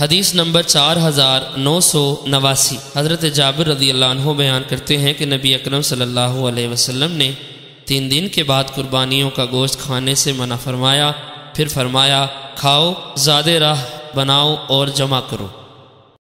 हदीस नंबर 4989 हजरत जाबर रज़ियल्लाहु अन्हु बयान करते हैं कि नबी अकरम सल्लल्लाहु अलैहि वसल्लम ने 3 दिन के बाद कुर्बानियों का गोश्त खाने से मना फरमाया। फिर फरमाया, खाओ, ज़ादे राह बनाओ और जमा करो।